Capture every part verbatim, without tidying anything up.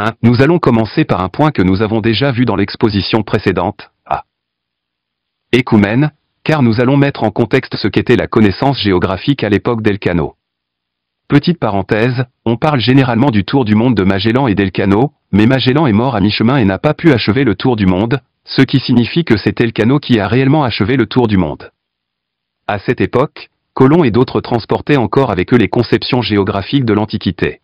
un. Nous allons commencer par un point que nous avons déjà vu dans l'exposition précédente, à Écoumène, car nous allons mettre en contexte ce qu'était la connaissance géographique à l'époque d'Elcano. Petite parenthèse, on parle généralement du tour du monde de Magellan et d'Elcano, mais Magellan est mort à mi-chemin et n'a pas pu achever le tour du monde, ce qui signifie que c'est Elcano qui a réellement achevé le tour du monde. À cette époque, Colomb et d'autres transportaient encore avec eux les conceptions géographiques de l'Antiquité.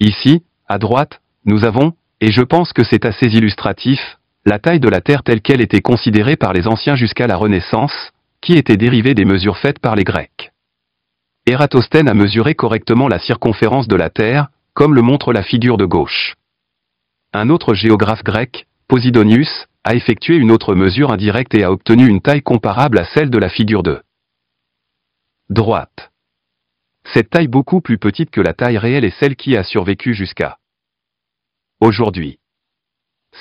Ici, à droite, nous avons, et je pense que c'est assez illustratif, la taille de la Terre telle qu'elle était considérée par les anciens jusqu'à la Renaissance, qui était dérivée des mesures faites par les Grecs. Ératosthène a mesuré correctement la circonférence de la Terre, comme le montre la figure de gauche. Un autre géographe grec, Posidonius, a effectué une autre mesure indirecte et a obtenu une taille comparable à celle de la figure de droite. Cette taille beaucoup plus petite que la taille réelle est celle qui a survécu jusqu'à aujourd'hui.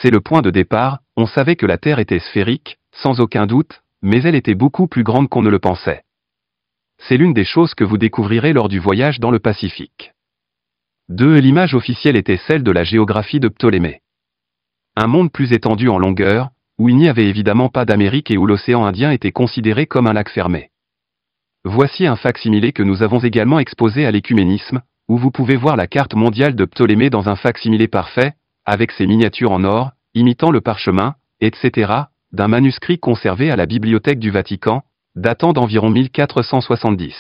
C'est le point de départ, on savait que la Terre était sphérique, sans aucun doute, mais elle était beaucoup plus grande qu'on ne le pensait. C'est l'une des choses que vous découvrirez lors du voyage dans le Pacifique. deux. L'image officielle était celle de la géographie de Ptolémée. Un monde plus étendu en longueur, où il n'y avait évidemment pas d'Amérique et où l'océan Indien était considéré comme un lac fermé. Voici un facsimilé que nous avons également exposé à l'écuménisme, où vous pouvez voir la carte mondiale de Ptolémée dans un facsimilé parfait, avec ses miniatures en or, imitant le parchemin, et cetera, d'un manuscrit conservé à la Bibliothèque du Vatican, datant d'environ mille quatre cent soixante-dix.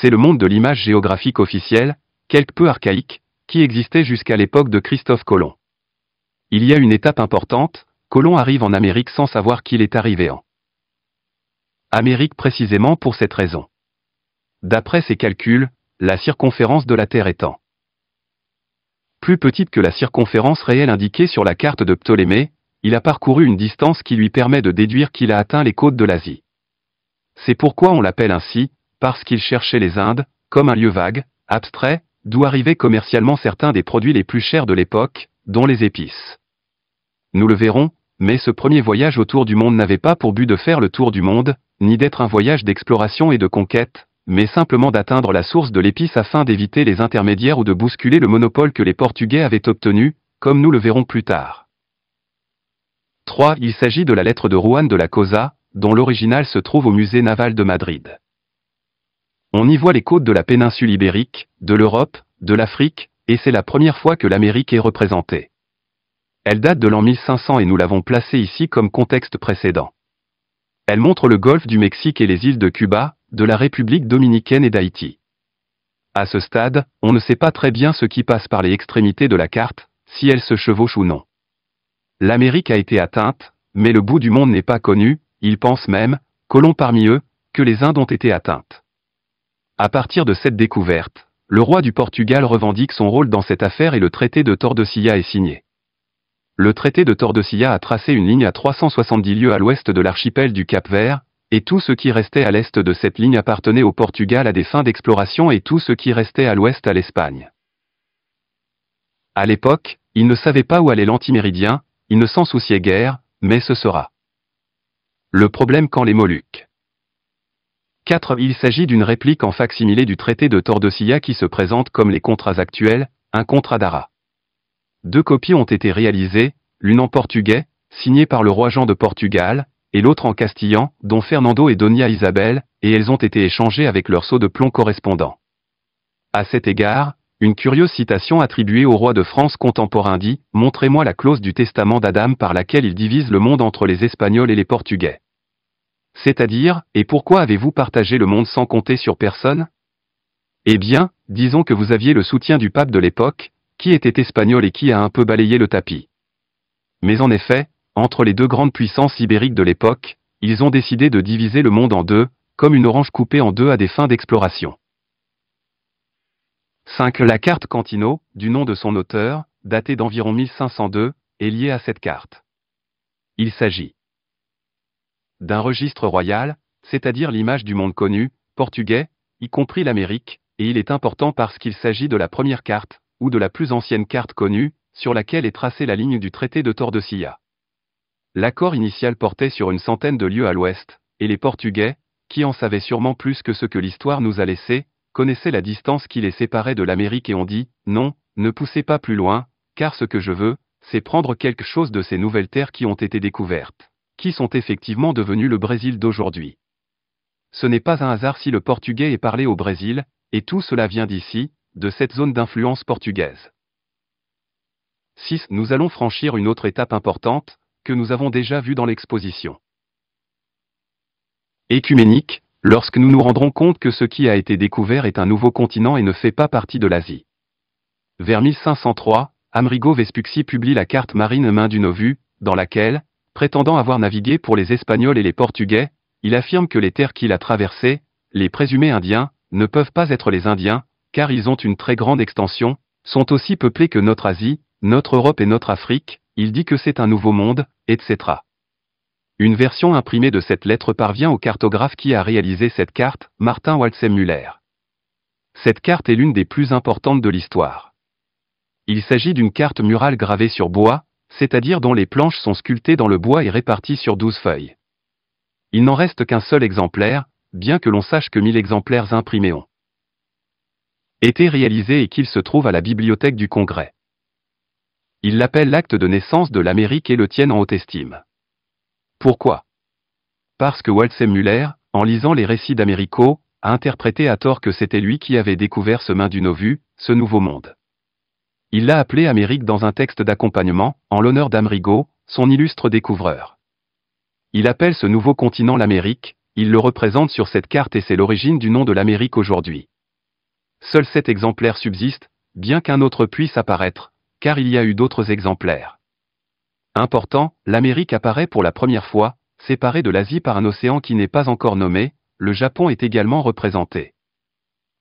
C'est le monde de l'image géographique officielle, quelque peu archaïque, qui existait jusqu'à l'époque de Christophe Colomb. Il y a une étape importante, Colomb arrive en Amérique sans savoir qu'il est arrivé en Amérique précisément pour cette raison. D'après ses calculs, la circonférence de la Terre étant plus petite que la circonférence réelle indiquée sur la carte de Ptolémée, il a parcouru une distance qui lui permet de déduire qu'il a atteint les côtes de l'Asie. C'est pourquoi on l'appelle ainsi, parce qu'il cherchait les Indes, comme un lieu vague, abstrait, d'où arrivaient commercialement certains des produits les plus chers de l'époque, dont les épices. Nous le verrons, mais ce premier voyage autour du monde n'avait pas pour but de faire le tour du monde, ni d'être un voyage d'exploration et de conquête, mais simplement d'atteindre la source de l'épice afin d'éviter les intermédiaires ou de bousculer le monopole que les Portugais avaient obtenu, comme nous le verrons plus tard. trois. Il s'agit de la lettre de Juan de la Cosa, dont l'original se trouve au musée naval de Madrid. On y voit les côtes de la péninsule ibérique, de l'Europe, de l'Afrique, et c'est la première fois que l'Amérique est représentée. Elle date de l'an mille cinq cents et nous l'avons placée ici comme contexte précédent. Elle montre le golfe du Mexique et les îles de Cuba, de la République dominicaine et d'Haïti. À ce stade, on ne sait pas très bien ce qui passe par les extrémités de la carte, si elle se chevauche ou non. L'Amérique a été atteinte, mais le bout du monde n'est pas connu, ils pensent même, Colomb parmi eux, que les Indes ont été atteintes. À partir de cette découverte, le roi du Portugal revendique son rôle dans cette affaire et le traité de Tordesillas est signé. Le traité de Tordesillas a tracé une ligne à trois cent soixante-dix lieues à l'ouest de l'archipel du Cap-Vert, et tout ce qui restait à l'est de cette ligne appartenait au Portugal à des fins d'exploration et tout ce qui restait à l'ouest à l'Espagne. À l'époque, ils ne savaient pas où allait l'antiméridien, ils ne s'en souciaient guère, mais ce sera le problème quand les Moluques. quatre. Il s'agit d'une réplique en facsimilé du traité de Tordesillas qui se présente comme les contrats actuels, un contrat d'Ara. Deux copies ont été réalisées, l'une en portugais, signée par le roi Jean de Portugal, et l'autre en castillan, dont Fernando et Doña Isabel, et elles ont été échangées avec leur sceau de plomb correspondant. À cet égard, une curieuse citation attribuée au roi de France contemporain dit « Montrez-moi la clause du testament d'Adam par laquelle il divise le monde entre les Espagnols et les Portugais. » C'est-à-dire, et pourquoi avez-vous partagé le monde sans compter sur personne? Eh bien, disons que vous aviez le soutien du pape de l'époque, qui était espagnol et qui a un peu balayé le tapis. Mais en effet, entre les deux grandes puissances ibériques de l'époque, ils ont décidé de diviser le monde en deux, comme une orange coupée en deux à des fins d'exploration. cinq. La carte Cantino, du nom de son auteur, datée d'environ mille cinq cent deux, est liée à cette carte. Il s'agit d'un registre royal, c'est-à-dire l'image du monde connu, portugais, y compris l'Amérique, et il est important parce qu'il s'agit de la première carte, ou de la plus ancienne carte connue, sur laquelle est tracée la ligne du traité de Tordesillas. L'accord initial portait sur une centaine de lieues à l'ouest, et les Portugais, qui en savaient sûrement plus que ce que l'histoire nous a laissé, connaissaient la distance qui les séparait de l'Amérique et ont dit « Non, Ne poussez pas plus loin, car ce que je veux, c'est prendre quelque chose de ces nouvelles terres qui ont été découvertes, qui sont effectivement devenues le Brésil d'aujourd'hui. Ce n'est pas un hasard si le portugais est parlé au Brésil, et tout cela vient d'ici, de cette zone d'influence portugaise. six. Nous allons franchir une autre étape importante, que nous avons déjà vue dans l'exposition écuménique, lorsque nous nous rendrons compte que ce qui a été découvert est un nouveau continent et ne fait pas partie de l'Asie. Vers mille cinq cent trois, Amerigo Vespucci publie la carte marine Main du Novu, dans laquelle, prétendant avoir navigué pour les Espagnols et les Portugais, il affirme que les terres qu'il a traversées, les présumés indiens, ne peuvent pas être les Indiens, car ils ont une très grande extension, sont aussi peuplés que notre Asie, notre Europe et notre Afrique, il dit que c'est un nouveau monde, et cetera. Une version imprimée de cette lettre parvient au cartographe qui a réalisé cette carte, Martin Waldseemüller. Cette carte est l'une des plus importantes de l'histoire. Il s'agit d'une carte murale gravée sur bois, c'est-à-dire dont les planches sont sculptées dans le bois et réparties sur douze feuilles. Il n'en reste qu'un seul exemplaire, bien que l'on sache que mille exemplaires imprimés ont été réalisés et qu'il se trouve à la Bibliothèque du Congrès. Ils l'appellent l'acte de naissance de l'Amérique et le tiennent en haute estime. Pourquoi? Parce que Waldseemüller, en lisant les récits d'Américo, a interprété à tort que c'était lui qui avait découvert ce Main du Novu, ce nouveau monde. Il l'a appelé Amérique dans un texte d'accompagnement, en l'honneur d'Amerigo, son illustre découvreur. Il appelle ce nouveau continent l'Amérique, il le représente sur cette carte et c'est l'origine du nom de l'Amérique aujourd'hui. Seuls sept exemplaires subsistent, bien qu'un autre puisse apparaître, car il y a eu d'autres exemplaires. Important, l'Amérique apparaît pour la première fois, séparée de l'Asie par un océan qui n'est pas encore nommé, le Japon est également représenté.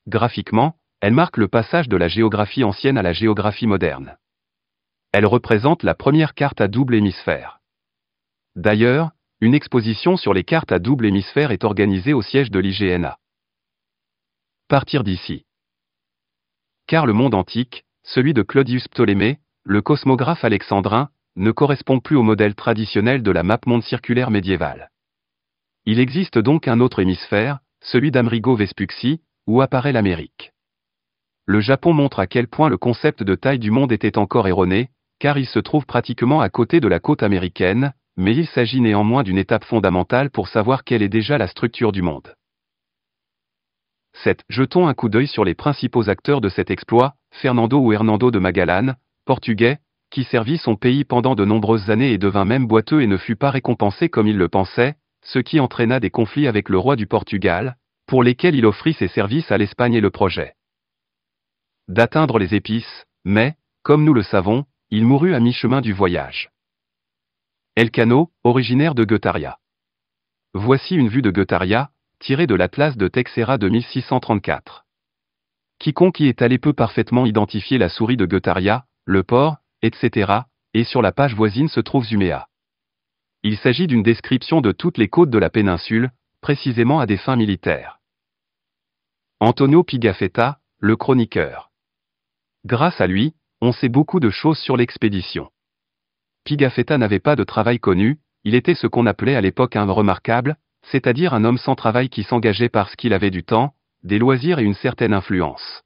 Graphiquement, elle marque le passage de la géographie ancienne à la géographie moderne. Elle représente la première carte à double hémisphère. D'ailleurs, une exposition sur les cartes à double hémisphère est organisée au siège de l'I G N A. Partir d'ici. Car le monde antique, celui de Claudius Ptolémée, le cosmographe alexandrin, ne correspond plus au modèle traditionnel de la map monde circulaire médiévale. Il existe donc un autre hémisphère, celui d'Amerigo Vespucci, où apparaît l'Amérique. Le Japon montre à quel point le concept de taille du monde était encore erroné, car il se trouve pratiquement à côté de la côte américaine, mais il s'agit néanmoins d'une étape fondamentale pour savoir quelle est déjà la structure du monde. sept. Jetons un coup d'œil sur les principaux acteurs de cet exploit, Fernando ou Hernando de Magallanes, portugais, qui servit son pays pendant de nombreuses années et devint même boiteux et ne fut pas récompensé comme il le pensait, ce qui entraîna des conflits avec le roi du Portugal, pour lesquels il offrit ses services à l'Espagne et le projet d'atteindre les épices, mais, comme nous le savons, il mourut à mi-chemin du voyage. Elcano, originaire de Guetaria. Voici une vue de Guetaria, tirée de l'Atlas de Texeira de mille six cent trente-quatre. Quiconque y est allé peut parfaitement identifier la souris de Guetaria, le port, et cetera, et sur la page voisine se trouve Zuméa. Il s'agit d'une description de toutes les côtes de la péninsule, précisément à des fins militaires. Antonio Pigafetta, le chroniqueur. Grâce à lui, on sait beaucoup de choses sur l'expédition. Pigafetta n'avait pas de travail connu, il était ce qu'on appelait à l'époque un remarquable, c'est-à-dire un homme sans travail qui s'engageait parce qu'il avait du temps, des loisirs et une certaine influence.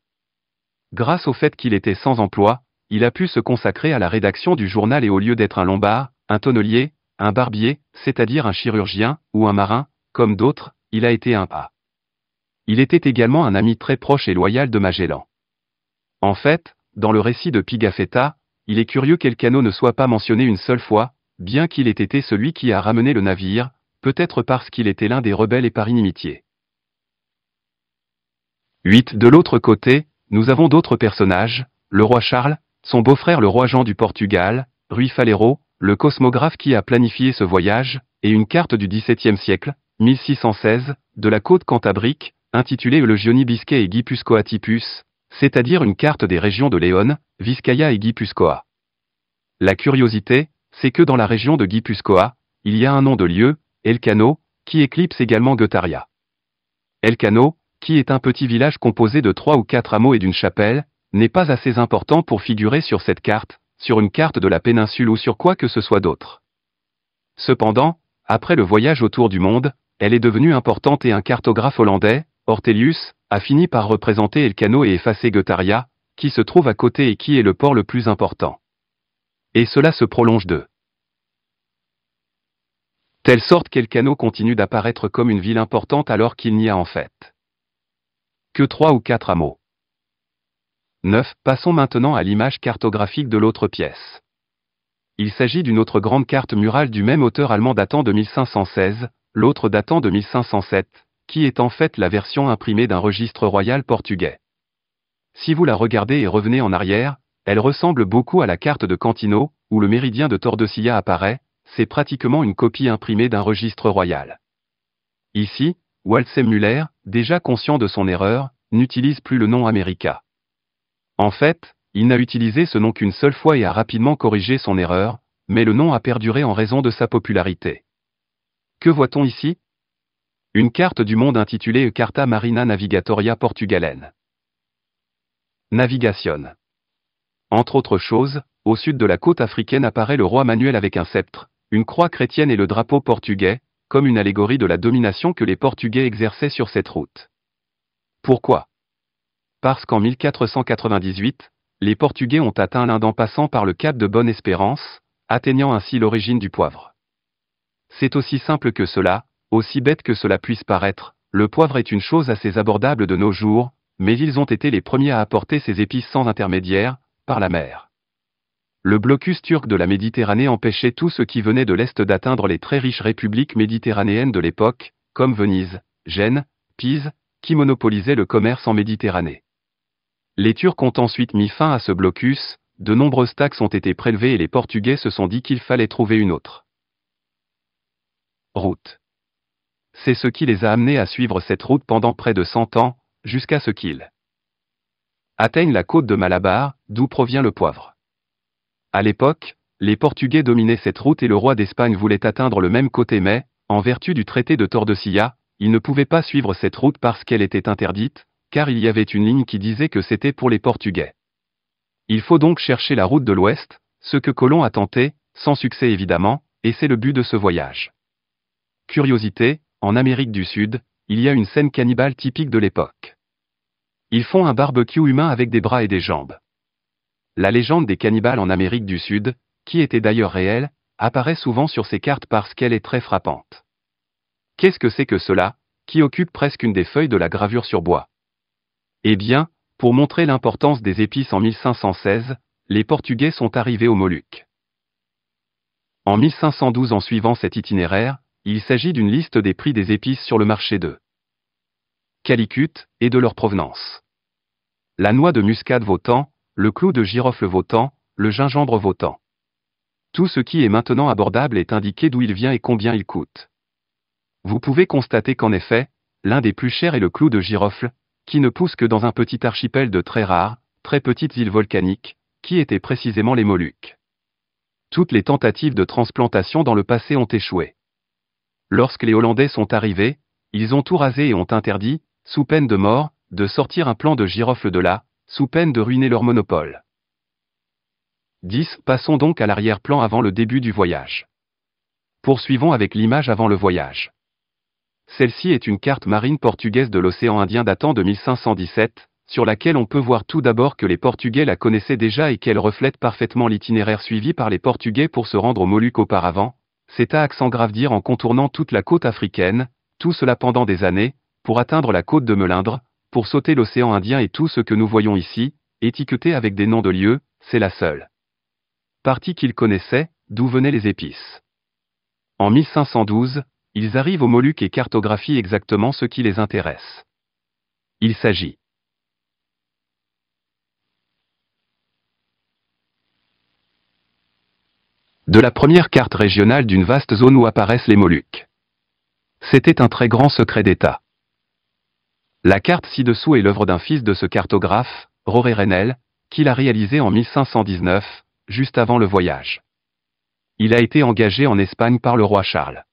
Grâce au fait qu'il était sans emploi, il a pu se consacrer à la rédaction du journal et au lieu d'être un lombard, un tonnelier, un barbier, c'est-à-dire un chirurgien, ou un marin, comme d'autres, il a été un A. Il était également un ami très proche et loyal de Magellan. En fait, dans le récit de Pigafetta, il est curieux qu'Elcano ne soit pas mentionné une seule fois, bien qu'il ait été celui qui a ramené le navire, peut-être parce qu'il était l'un des rebelles et par inimitié. huit. De l'autre côté, nous avons d'autres personnages, le roi Charles, son beau-frère le roi Jean du Portugal, Ruy Falero, le cosmographe qui a planifié ce voyage, et une carte du dix-septième siècle, mille six cent seize, de la côte cantabrique, intitulé Eulegioni Biscay et Guipuscoa Typus, c'est-à-dire une carte des régions de Léon, Vizcaya et Guipuscoa. La curiosité, c'est que dans la région de Guipuscoa, il y a un nom de lieu, Elcano, qui éclipse également Guetaria. Elcano, qui est un petit village composé de trois ou quatre hameaux et d'une chapelle, n'est pas assez important pour figurer sur cette carte, sur une carte de la péninsule ou sur quoi que ce soit d'autre. Cependant, après le voyage autour du monde, elle est devenue importante et un cartographe hollandais, Ortelius, a fini par représenter Elcano et effacer Guetaria, qui se trouve à côté et qui est le port le plus important. Et cela se prolonge de telle sorte qu'Elcano continue d'apparaître comme une ville importante alors qu'il n'y a en fait que trois ou quatre hameaux. neuf. Passons maintenant à l'image cartographique de l'autre pièce. Il s'agit d'une autre grande carte murale du même auteur allemand datant de mille cinq cent seize, l'autre datant de mille cinq cent sept, qui est en fait la version imprimée d'un registre royal portugais. Si vous la regardez et revenez en arrière, elle ressemble beaucoup à la carte de Cantino, où le méridien de Tordesillas apparaît, c'est pratiquement une copie imprimée d'un registre royal. Ici, Waldseemüller, déjà conscient de son erreur, n'utilise plus le nom America. En fait, il n'a utilisé ce nom qu'une seule fois et a rapidement corrigé son erreur, mais le nom a perduré en raison de sa popularité. Que voit-on ici? Une carte du monde intitulée Carta Marina Navigatoria Portugalaine. Navigation. Entre autres choses, au sud de la côte africaine apparaît le roi Manuel avec un sceptre, une croix chrétienne et le drapeau portugais, comme une allégorie de la domination que les Portugais exerçaient sur cette route. Pourquoi? Parce qu'en mille quatre cent quatre-vingt-dix-huit, les Portugais ont atteint l'Inde en passant par le cap de Bonne-Espérance, atteignant ainsi l'origine du poivre. C'est aussi simple que cela, aussi bête que cela puisse paraître, le poivre est une chose assez abordable de nos jours, mais ils ont été les premiers à apporter ces épices sans intermédiaire, par la mer. Le blocus turc de la Méditerranée empêchait tout ce qui venait de l'Est d'atteindre les très riches républiques méditerranéennes de l'époque, comme Venise, Gênes, Pise, qui monopolisaient le commerce en Méditerranée. Les Turcs ont ensuite mis fin à ce blocus, de nombreuses taxes ont été prélevées et les Portugais se sont dit qu'il fallait trouver une autre route. C'est ce qui les a amenés à suivre cette route pendant près de cent ans, jusqu'à ce qu'ils atteignent la côte de Malabar, d'où provient le poivre. À l'époque, les Portugais dominaient cette route et le roi d'Espagne voulait atteindre le même côté mais, en vertu du traité de Tordesillas, il ne pouvait pas suivre cette route parce qu'elle était interdite, car il y avait une ligne qui disait que c'était pour les Portugais. Il faut donc chercher la route de l'Ouest, ce que Colomb a tenté, sans succès évidemment, et c'est le but de ce voyage. Curiosité, en Amérique du Sud, il y a une scène cannibale typique de l'époque. Ils font un barbecue humain avec des bras et des jambes. La légende des cannibales en Amérique du Sud, qui était d'ailleurs réelle, apparaît souvent sur ces cartes parce qu'elle est très frappante. Qu'est-ce que c'est que cela, qui occupe presque une des feuilles de la gravure sur bois? Eh bien, pour montrer l'importance des épices en mille cinq cent seize, les Portugais sont arrivés aux Moluques. En mille cinq cent douze, en suivant cet itinéraire, il s'agit d'une liste des prix des épices sur le marché de Calicut, et de leur provenance. La noix de muscade vaut tant, le clou de girofle vaut tant, le gingembre vaut tant. Tout ce qui est maintenant abordable est indiqué d'où il vient et combien il coûte. Vous pouvez constater qu'en effet, l'un des plus chers est le clou de girofle, qui ne pousse que dans un petit archipel de très rares, très petites îles volcaniques, qui étaient précisément les Moluques. Toutes les tentatives de transplantation dans le passé ont échoué. Lorsque les Hollandais sont arrivés, ils ont tout rasé et ont interdit, sous peine de mort, de sortir un plant de girofle de là, sous peine de ruiner leur monopole. dix. Passons donc à l'arrière-plan avant le début du voyage. Poursuivons avec l'image avant le voyage. Celle-ci est une carte marine portugaise de l'océan Indien datant de mille cinq cent dix-sept, sur laquelle on peut voir tout d'abord que les Portugais la connaissaient déjà et qu'elle reflète parfaitement l'itinéraire suivi par les Portugais pour se rendre aux Moluques auparavant, c'est à accent grave dire en contournant toute la côte africaine, tout cela pendant des années, pour atteindre la côte de Melindre, pour sauter l'océan Indien et tout ce que nous voyons ici, étiqueté avec des noms de lieux, c'est la seule partie qu'ils connaissaient, d'où venaient les épices. En mille cinq cent douze, ils arrivent aux Moluques et cartographient exactement ce qui les intéresse. Il s'agit de la première carte régionale d'une vaste zone où apparaissent les Moluques. C'était un très grand secret d'État. La carte ci-dessous est l'œuvre d'un fils de ce cartographe, Roré Renel, qui l'a réalisée en mille cinq cent dix-neuf, juste avant le voyage. Il a été engagé en Espagne par le roi Charles.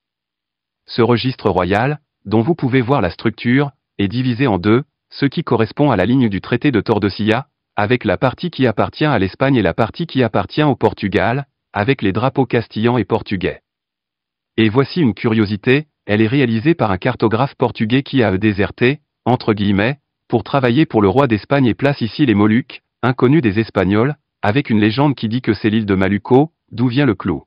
Ce registre royal, dont vous pouvez voir la structure, est divisé en deux, ce qui correspond à la ligne du traité de Tordesillas, avec la partie qui appartient à l'Espagne et la partie qui appartient au Portugal, avec les drapeaux castillans et portugais. Et voici une curiosité, elle est réalisée par un cartographe portugais qui a déserté, entre guillemets, pour travailler pour le roi d'Espagne et place ici les Moluques, inconnue des Espagnols, avec une légende qui dit que c'est l'île de Malucco, d'où vient le clou.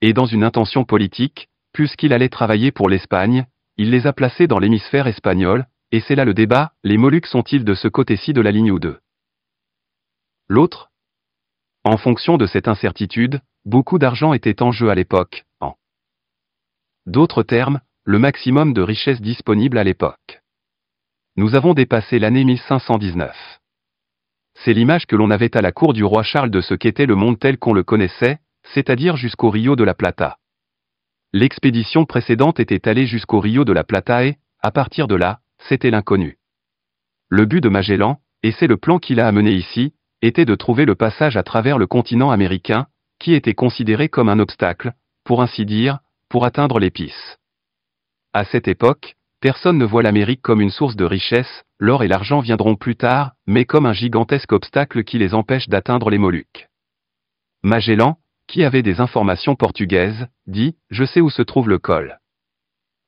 Et dans une intention politique, puisqu'il allait travailler pour l'Espagne, il les a placés dans l'hémisphère espagnol, et c'est là le débat, les Moluques sont-ils de ce côté-ci de la ligne ou de l'autre? En fonction de cette incertitude, beaucoup d'argent était en jeu à l'époque, en d'autres termes, le maximum de richesse disponible à l'époque. Nous avons dépassé l'année mille cinq cent dix-neuf. C'est l'image que l'on avait à la cour du roi Charles de ce qu'était le monde tel qu'on le connaissait, c'est-à-dire jusqu'au Rio de la Plata. L'expédition précédente était allée jusqu'au Rio de la Plata et, à partir de là, c'était l'inconnu. Le but de Magellan, et c'est le plan qu'il a amené ici, était de trouver le passage à travers le continent américain, qui était considéré comme un obstacle, pour ainsi dire, pour atteindre l'épice. À cette époque, personne ne voit l'Amérique comme une source de richesse, l'or et l'argent viendront plus tard, mais comme un gigantesque obstacle qui les empêche d'atteindre les Moluques. Magellan, qui avait des informations portugaises, dit « Je sais où se trouve le col ».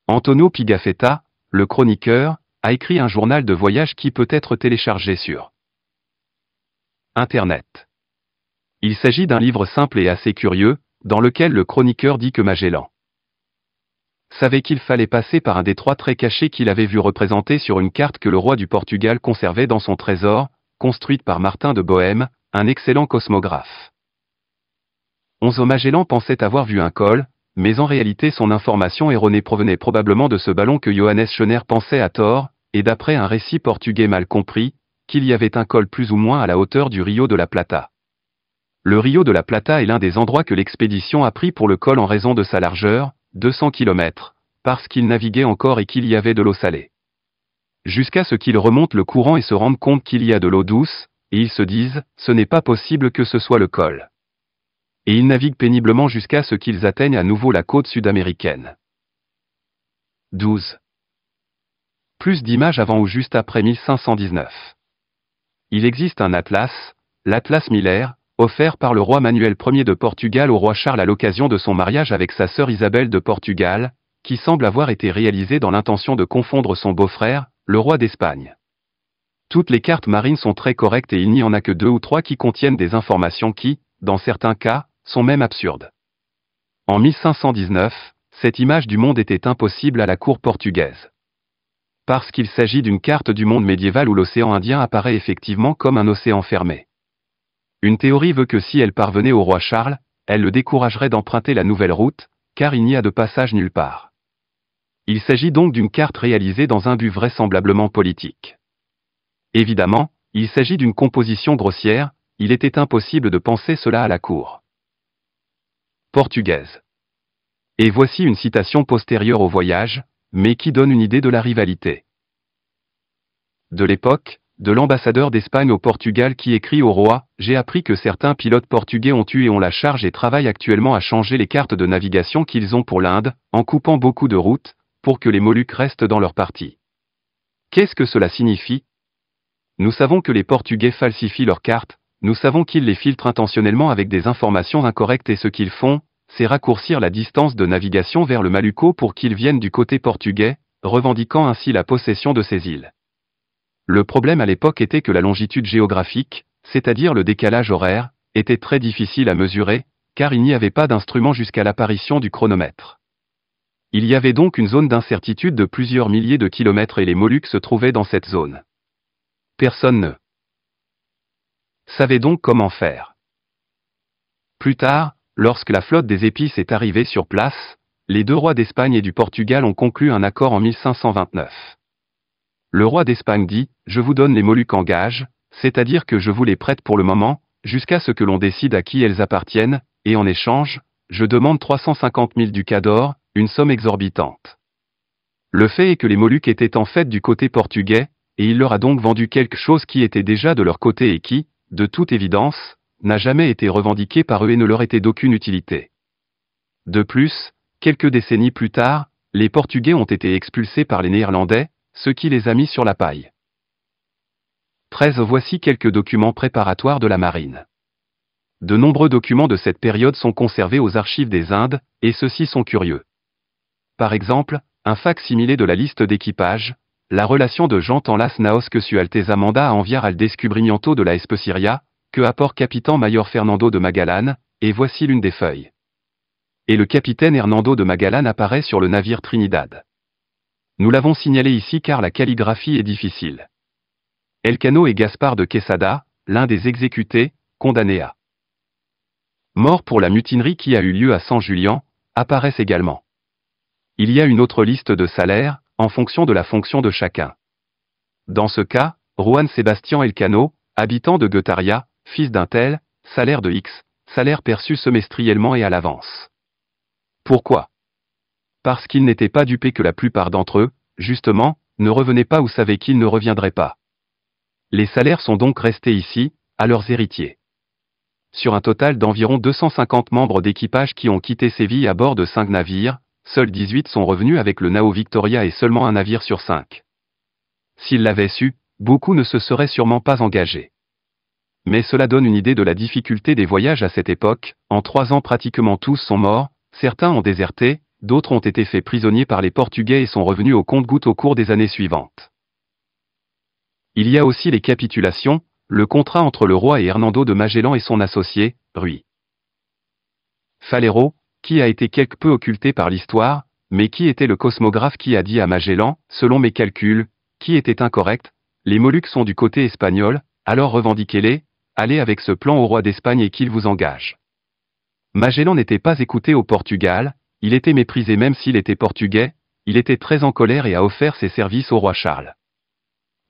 Antonio Pigafetta, le chroniqueur, a écrit un journal de voyage qui peut être téléchargé sur Internet. Il s'agit d'un livre simple et assez curieux, dans lequel le chroniqueur dit que Magellan savait qu'il fallait passer par un détroit très caché qu'il avait vu représenté sur une carte que le roi du Portugal conservait dans son trésor, construite par Martin de Bohême, un excellent cosmographe. Onze Magellan pensait avoir vu un col, mais en réalité son information erronée provenait probablement de ce ballon que Johannes Schoener pensait à tort, et d'après un récit portugais mal compris, qu'il y avait un col plus ou moins à la hauteur du Rio de la Plata. Le Rio de la Plata est l'un des endroits que l'expédition a pris pour le col en raison de sa largeur, deux cents kilomètres, parce qu'il naviguait encore et qu'il y avait de l'eau salée. Jusqu'à ce qu'ils remontent le courant et se rendent compte qu'il y a de l'eau douce, et ils se disent, ce n'est pas possible que ce soit le col. Et ils naviguent péniblement jusqu'à ce qu'ils atteignent à nouveau la côte sud-américaine. douze. Plus d'images avant ou juste après mille cinq cent dix-neuf. Il existe un atlas, l'Atlas Miller, offert par le roi Manuel premier de Portugal au roi Charles à l'occasion de son mariage avec sa sœur Isabelle de Portugal, qui semble avoir été réalisé dans l'intention de confondre son beau-frère, le roi d'Espagne. Toutes les cartes marines sont très correctes et il n'y en a que deux ou trois qui contiennent des informations qui, dans certains cas, sont même absurdes. En mille cinq cent dix-neuf, cette image du monde était impossible à la cour portugaise. Parce qu'il s'agit d'une carte du monde médiéval où l'océan Indien apparaît effectivement comme un océan fermé. Une théorie veut que si elle parvenait au roi Charles, elle le découragerait d'emprunter la nouvelle route, car il n'y a de passage nulle part. Il s'agit donc d'une carte réalisée dans un but vraisemblablement politique. Évidemment, il s'agit d'une composition grossière, il était impossible de penser cela à la cour portugaise. Et voici une citation postérieure au voyage, mais qui donne une idée de la rivalité de l'époque, de l'ambassadeur d'Espagne au Portugal qui écrit au roi « J'ai appris que certains pilotes portugais ont eu et ont la charge et travaillent actuellement à changer les cartes de navigation qu'ils ont pour l'Inde, en coupant beaucoup de routes, pour que les Moluques restent dans leur partie. Qu'est-ce que cela signifie? Nous savons que les Portugais falsifient leurs cartes, nous savons qu'ils les filtrent intentionnellement avec des informations incorrectes et ce qu'ils font, c'est raccourcir la distance de navigation vers le Malucco pour qu'ils viennent du côté portugais, revendiquant ainsi la possession de ces îles. » Le problème à l'époque était que la longitude géographique, c'est-à-dire le décalage horaire, était très difficile à mesurer, car il n'y avait pas d'instrument jusqu'à l'apparition du chronomètre. Il y avait donc une zone d'incertitude de plusieurs milliers de kilomètres et les Moluques se trouvaient dans cette zone. Personne ne savait donc comment faire. Plus tard, lorsque la flotte des épices est arrivée sur place, les deux rois d'Espagne et du Portugal ont conclu un accord en mille cinq cent vingt-neuf. Le roi d'Espagne dit « Je vous donne les Moluques en gage, c'est-à-dire que je vous les prête pour le moment, jusqu'à ce que l'on décide à qui elles appartiennent, et en échange, je demande trois cent cinquante mille ducats d'or, une somme exorbitante. » Le fait est que les Moluques étaient en fait du côté portugais, et il leur a donc vendu quelque chose qui était déjà de leur côté et qui, de toute évidence, n'a jamais été revendiqué par eux et ne leur était d'aucune utilité. De plus, quelques décennies plus tard, les Portugais ont été expulsés par les Néerlandais, ce qui les a mis sur la paille. treize. Voici quelques documents préparatoires de la marine. De nombreux documents de cette période sont conservés aux archives des Indes, et ceux-ci sont curieux. Par exemple, un fac-similé de la liste d'équipage, La relation de Jean Tanlas Naosque su Altes Amanda a enviar al descubrimiento de la Especiria, que apport Capitán Mayor Fernando de Magalan, et voici l'une des feuilles. Et le capitaine Hernando de Magalan apparaît sur le navire Trinidad. Nous l'avons signalé ici car la calligraphie est difficile. Elcano et Gaspard de Quesada, l'un des exécutés, condamné à mort pour la mutinerie qui a eu lieu à San Julian, apparaissent également. Il y a une autre liste de salaires, en fonction de la fonction de chacun. Dans ce cas, Juan Sebastián Elcano, habitant de Guetaria, fils d'un tel, salaire de X, salaire perçu semestriellement et à l'avance. Pourquoi? Parce qu'ils n'étaient pas dupés que la plupart d'entre eux, justement, ne revenaient pas ou savaient qu'ils ne reviendraient pas. Les salaires sont donc restés ici, à leurs héritiers. Sur un total d'environ deux cent cinquante membres d'équipage qui ont quitté Séville à bord de cinq navires, seuls dix-huit sont revenus avec le Nao Victoria et seulement un navire sur cinq. S'ils l'avaient su, beaucoup ne se seraient sûrement pas engagés. Mais cela donne une idée de la difficulté des voyages à cette époque, en trois ans pratiquement tous sont morts, certains ont déserté, d'autres ont été faits prisonniers par les Portugais et sont revenus au compte-gouttes au cours des années suivantes. Il y a aussi les capitulations, le contrat entre le roi et Hernando de Magellan et son associé, Rui Falero, qui a été quelque peu occulté par l'histoire, mais qui était le cosmographe qui a dit à Magellan, selon mes calculs, qui étaient incorrects, les Moluques sont du côté espagnol, alors revendiquez-les, allez avec ce plan au roi d'Espagne et qu'il vous engage. Magellan n'était pas écouté au Portugal, il était méprisé même s'il était portugais, il était très en colère et a offert ses services au roi Charles.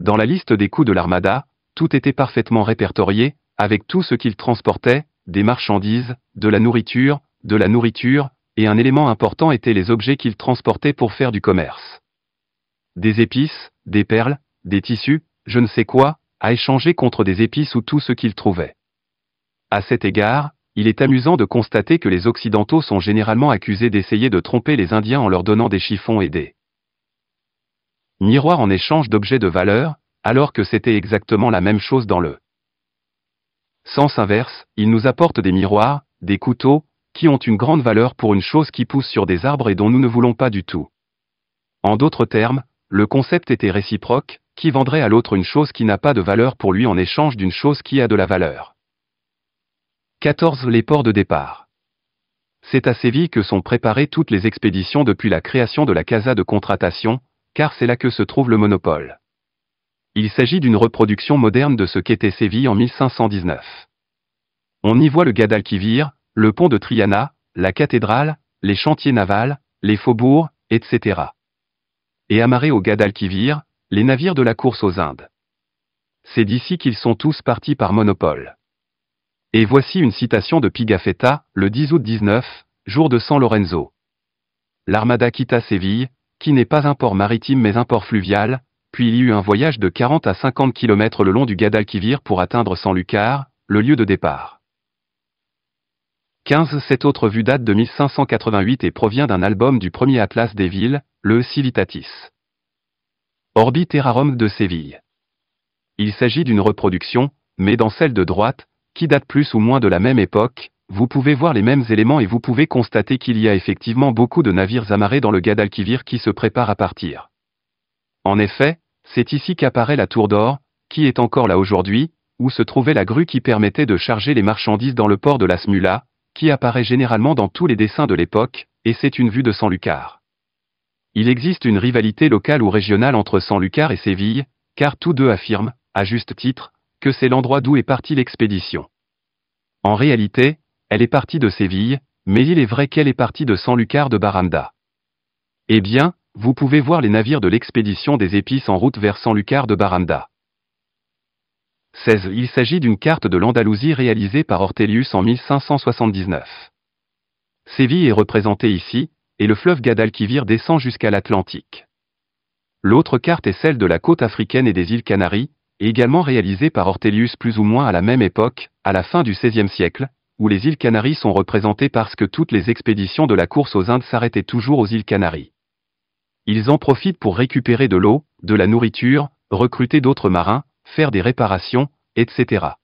Dans la liste des coûts de l'armada, tout était parfaitement répertorié, avec tout ce qu'il transportait, des marchandises, de la nourriture, de la nourriture, et un élément important étaient les objets qu'il transportait pour faire du commerce. Des épices, des perles, des tissus, je ne sais quoi, à échanger contre des épices ou tout ce qu'il trouvait. À cet égard, il est amusant de constater que les Occidentaux sont généralement accusés d'essayer de tromper les Indiens en leur donnant des chiffons et des miroirs en échange d'objets de valeur, alors que c'était exactement la même chose dans le sens inverse, ils nous apportent des miroirs, des couteaux, qui ont une grande valeur pour une chose qui pousse sur des arbres et dont nous ne voulons pas du tout. En d'autres termes, le concept était réciproque, qui vendrait à l'autre une chose qui n'a pas de valeur pour lui en échange d'une chose qui a de la valeur. quatorze Les ports de départ. C'est à Séville que sont préparées toutes les expéditions depuis la création de la Casa de Contratation, car c'est là que se trouve le monopole. Il s'agit d'une reproduction moderne de ce qu'était Séville en mille cinq cent dix-neuf. On y voit le Guadalquivir, le pont de Triana, la cathédrale, les chantiers navals, les faubourgs, et cetera. Et amarrés au Guadalquivir, les navires de la course aux Indes. C'est d'ici qu'ils sont tous partis par monopole. Et voici une citation de Pigafetta, le dix août dix-neuf, jour de San Lorenzo. L'armada quitta Séville, qui n'est pas un port maritime mais un port fluvial, puis il y eut un voyage de quarante à cinquante kilomètres le long du Guadalquivir pour atteindre Sanlúcar, le lieu de départ. quinze Cette autre vue date de mille cinq cent quatre-vingt-huit et provient d'un album du premier atlas des villes, le Civitatis Orbiterarum de Séville. Il s'agit d'une reproduction, mais dans celle de droite, qui date plus ou moins de la même époque, vous pouvez voir les mêmes éléments et vous pouvez constater qu'il y a effectivement beaucoup de navires amarrés dans le Guadalquivir qui se préparent à partir. En effet, c'est ici qu'apparaît la tour d'or, qui est encore là aujourd'hui, où se trouvait la grue qui permettait de charger les marchandises dans le port de la Smula, qui apparaît généralement dans tous les dessins de l'époque, et c'est une vue de Sanlúcar. Il existe une rivalité locale ou régionale entre Sanlúcar et Séville, car tous deux affirment, à juste titre, que c'est l'endroit d'où est partie l'expédition. En réalité, elle est partie de Séville, mais il est vrai qu'elle est partie de Sanlúcar de Barrameda. Eh bien, vous pouvez voir les navires de l'expédition des épices en route vers Sanlúcar de Barrameda. seize Il s'agit d'une carte de l'Andalousie réalisée par Ortelius en mille cinq cent soixante-dix-neuf. Séville est représentée ici, et le fleuve Guadalquivir descend jusqu'à l'Atlantique. L'autre carte est celle de la côte africaine et des îles Canaries, également réalisé par Ortelius plus ou moins à la même époque, à la fin du seizième siècle, où les îles Canaries sont représentées parce que toutes les expéditions de la course aux Indes s'arrêtaient toujours aux îles Canaries. Ils en profitent pour récupérer de l'eau, de la nourriture, recruter d'autres marins, faire des réparations, et cetera.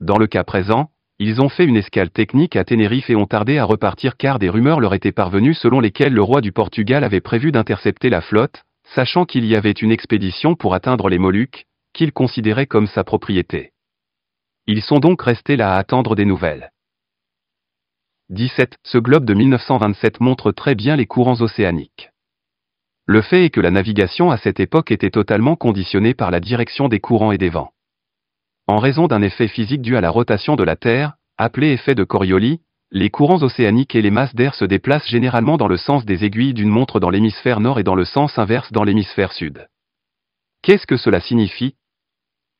Dans le cas présent, ils ont fait une escale technique à Tenerife et ont tardé à repartir car des rumeurs leur étaient parvenues selon lesquelles le roi du Portugal avait prévu d'intercepter la flotte, sachant qu'il y avait une expédition pour atteindre les Moluques, qu'il considérait comme sa propriété. Ils sont donc restés là à attendre des nouvelles. dix-sept. Ce globe de mille neuf cent vingt-sept montre très bien les courants océaniques. Le fait est que la navigation à cette époque était totalement conditionnée par la direction des courants et des vents. En raison d'un effet physique dû à la rotation de la Terre, appelé effet de Coriolis, les courants océaniques et les masses d'air se déplacent généralement dans le sens des aiguilles d'une montre dans l'hémisphère nord et dans le sens inverse dans l'hémisphère sud. Qu'est-ce que cela signifie?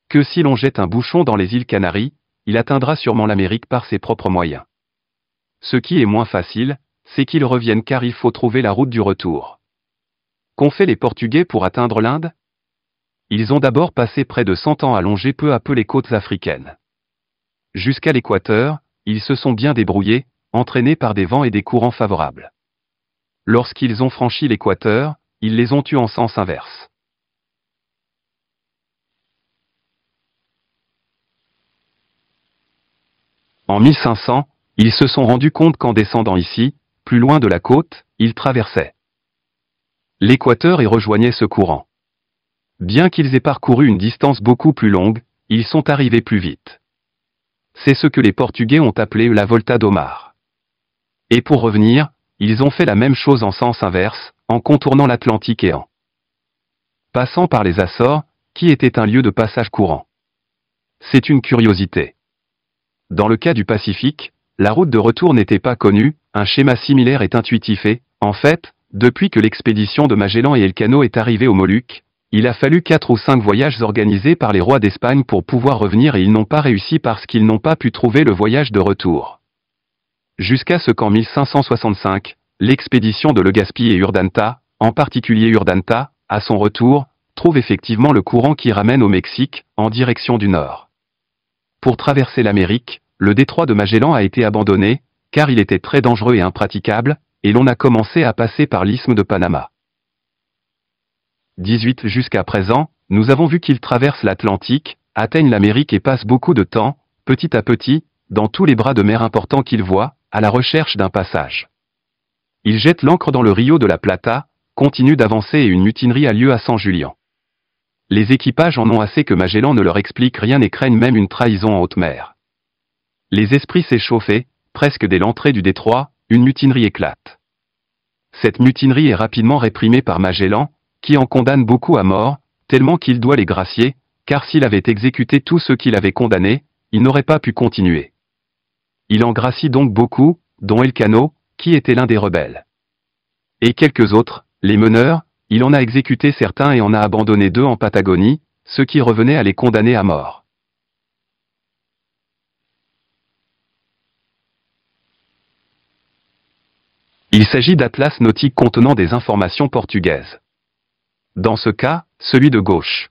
Que si l'on jette un bouchon dans les îles Canaries, il atteindra sûrement l'Amérique par ses propres moyens. Ce qui est moins facile, c'est qu'ils reviennent car il faut trouver la route du retour. Qu'ont fait les Portugais pour atteindre l'Inde? Ils ont d'abord passé près de cent ans à longer peu à peu les côtes africaines. Jusqu'à l'équateur, ils se sont bien débrouillés, entraînés par des vents et des courants favorables. Lorsqu'ils ont franchi l'équateur, ils les ont tués en sens inverse. En mille cinq cents, ils se sont rendus compte qu'en descendant ici, plus loin de la côte, ils traversaient l'équateur et rejoignaient ce courant. Bien qu'ils aient parcouru une distance beaucoup plus longue, ils sont arrivés plus vite. C'est ce que les Portugais ont appelé la Volta do Mar. Et pour revenir, ils ont fait la même chose en sens inverse, en contournant l'Atlantique et en passant par les Açores, qui était un lieu de passage courant. C'est une curiosité. Dans le cas du Pacifique, la route de retour n'était pas connue, un schéma similaire est intuitif et, en fait, depuis que l'expédition de Magellan et Elcano est arrivée aux Moluques, il a fallu quatre ou cinq voyages organisés par les rois d'Espagne pour pouvoir revenir et ils n'ont pas réussi parce qu'ils n'ont pas pu trouver le voyage de retour. Jusqu'à ce qu'en mille cinq cent soixante-cinq, l'expédition de Legazpi et Urdaneta, en particulier Urdaneta, à son retour, trouve effectivement le courant qui ramène au Mexique, en direction du nord. Pour traverser l'Amérique, le détroit de Magellan a été abandonné, car il était très dangereux et impraticable, et l'on a commencé à passer par l'isthme de Panama. dix-huit. Jusqu'à présent, nous avons vu qu'ils traversent l'Atlantique, atteignent l'Amérique et passent beaucoup de temps, petit à petit, dans tous les bras de mer importants qu'ils voient, à la recherche d'un passage. Ils jettent l'ancre dans le Rio de la Plata, continuent d'avancer et une mutinerie a lieu à San Julian. Les équipages en ont assez que Magellan ne leur explique rien et craignent même une trahison en haute mer. Les esprits s'échauffaient, presque dès l'entrée du détroit, une mutinerie éclate. Cette mutinerie est rapidement réprimée par Magellan, qui en condamne beaucoup à mort, tellement qu'il doit les gracier, car s'il avait exécuté tous ceux qu'il avait condamnés, il n'aurait pas pu continuer. Il en gracie donc beaucoup, dont Elcano, qui était l'un des rebelles. Et quelques autres, les meneurs, il en a exécuté certains et en a abandonné deux en Patagonie, ce qui revenait à les condamner à mort. Il s'agit d'atlas nautiques contenant des informations portugaises. Dans ce cas, celui de gauche,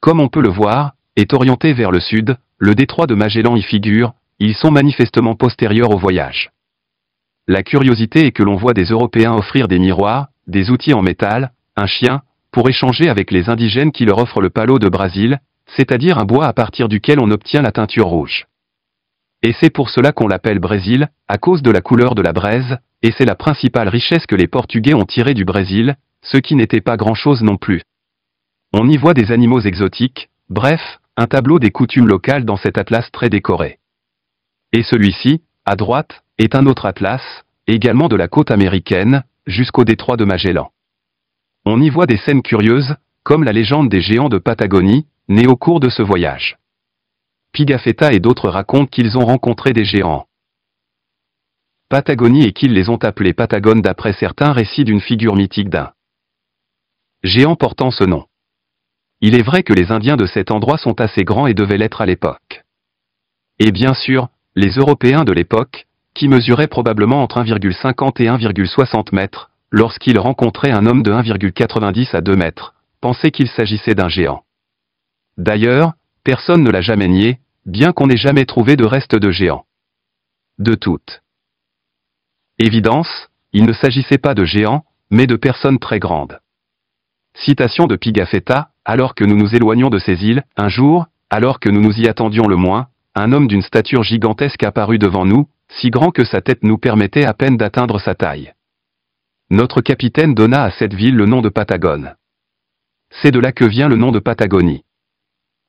comme on peut le voir, est orienté vers le sud, le détroit de Magellan y figure, ils sont manifestement postérieurs au voyage. La curiosité est que l'on voit des Européens offrir des miroirs, des outils en métal, un chien, pour échanger avec les indigènes qui leur offrent le palo de Brésil, c'est-à-dire un bois à partir duquel on obtient la teinture rouge. Et c'est pour cela qu'on l'appelle Brésil, à cause de la couleur de la braise, et c'est la principale richesse que les Portugais ont tirée du Brésil, ce qui n'était pas grand-chose non plus. On y voit des animaux exotiques, bref, un tableau des coutumes locales dans cet atlas très décoré. Et celui-ci, à droite, est un autre atlas, également de la côte américaine, jusqu'au détroit de Magellan. On y voit des scènes curieuses, comme la légende des géants de Patagonie, née au cours de ce voyage. Pigafetta et d'autres racontent qu'ils ont rencontré des géants Patagonie et qu'ils les ont appelés Patagones d'après certains récits d'une figure mythique d'un géant portant ce nom. Il est vrai que les Indiens de cet endroit sont assez grands et devaient l'être à l'époque. Et bien sûr, les Européens de l'époque, qui mesuraient probablement entre un virgule cinquante et un virgule soixante mètres, lorsqu'ils rencontraient un homme de un virgule quatre-vingt-dix à deux mètres, pensaient qu'il s'agissait d'un géant. D'ailleurs, personne ne l'a jamais nié, bien qu'on n'ait jamais trouvé de reste de géant. De toute évidence, il ne s'agissait pas de géants, mais de personnes très grandes. Citation de Pigafetta, alors que nous nous éloignions de ces îles, un jour, alors que nous nous y attendions le moins, un homme d'une stature gigantesque apparut devant nous, si grand que sa tête nous permettait à peine d'atteindre sa taille. Notre capitaine donna à cette ville le nom de Patagone. C'est de là que vient le nom de Patagonie.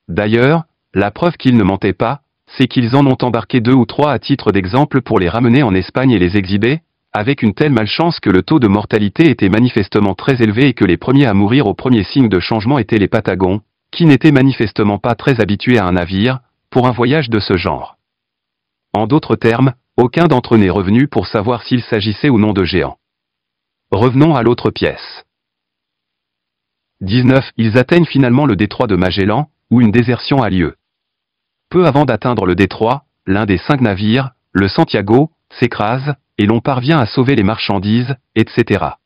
D'ailleurs, la preuve qu'ils ne mentaient pas, c'est qu'ils en ont embarqué deux ou trois à titre d'exemple pour les ramener en Espagne et les exhiber, avec une telle malchance que le taux de mortalité était manifestement très élevé et que les premiers à mourir au premier signe de changement étaient les Patagons, qui n'étaient manifestement pas très habitués à un navire, pour un voyage de ce genre. En d'autres termes, aucun d'entre eux n'est revenu pour savoir s'il s'agissait ou non de géants. Revenons à l'autre pièce. dix-neuf Ils atteignent finalement le détroit de Magellan, où une désertion a lieu. Peu avant d'atteindre le détroit, l'un des cinq navires, le Santiago, s'écrase, et l'on parvient à sauver les marchandises, et cetera.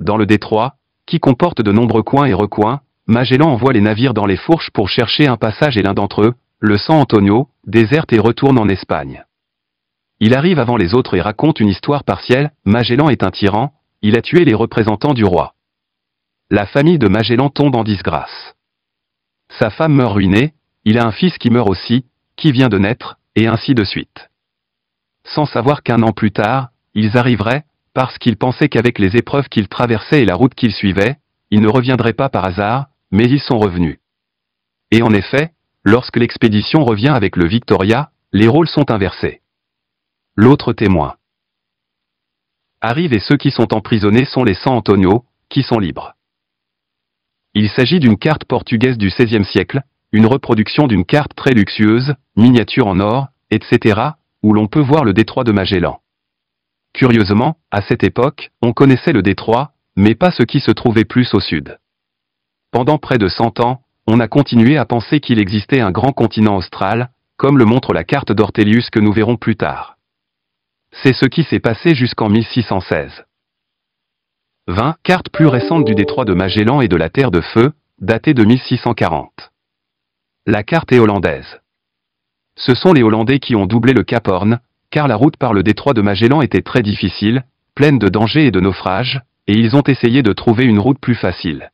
Dans le détroit, qui comporte de nombreux coins et recoins, Magellan envoie les navires dans les fourches pour chercher un passage et l'un d'entre eux, le San Antonio, déserte et retourne en Espagne. Il arrive avant les autres et raconte une histoire partielle. Magellan est un tyran, il a tué les représentants du roi. La famille de Magellan tombe en disgrâce. Sa femme meurt ruinée, il a un fils qui meurt aussi, qui vient de naître, et ainsi de suite. Sans savoir qu'un an plus tard, ils arriveraient, parce qu'ils pensaient qu'avec les épreuves qu'ils traversaient et la route qu'ils suivaient, ils ne reviendraient pas par hasard, mais ils sont revenus. Et en effet, lorsque l'expédition revient avec le Victoria, les rôles sont inversés. L'autre témoin arrive et ceux qui sont emprisonnés sont les San Antonio, qui sont libres. Il s'agit d'une carte portugaise du seizième siècle, une reproduction d'une carte très luxueuse, miniature en or, et cetera, où l'on peut voir le détroit de Magellan. Curieusement, à cette époque, on connaissait le détroit, mais pas ce qui se trouvait plus au sud. Pendant près de cent ans, on a continué à penser qu'il existait un grand continent austral, comme le montre la carte d'Ortelius que nous verrons plus tard. C'est ce qui s'est passé jusqu'en mille six cent seize. vingt Carte plus récente du détroit de Magellan et de la Terre de Feu, datée de mille six cent quarante. La carte est hollandaise. Ce sont les Hollandais qui ont doublé le Cap Horn, car la route par le détroit de Magellan était très difficile, pleine de dangers et de naufrages, et ils ont essayé de trouver une route plus facile.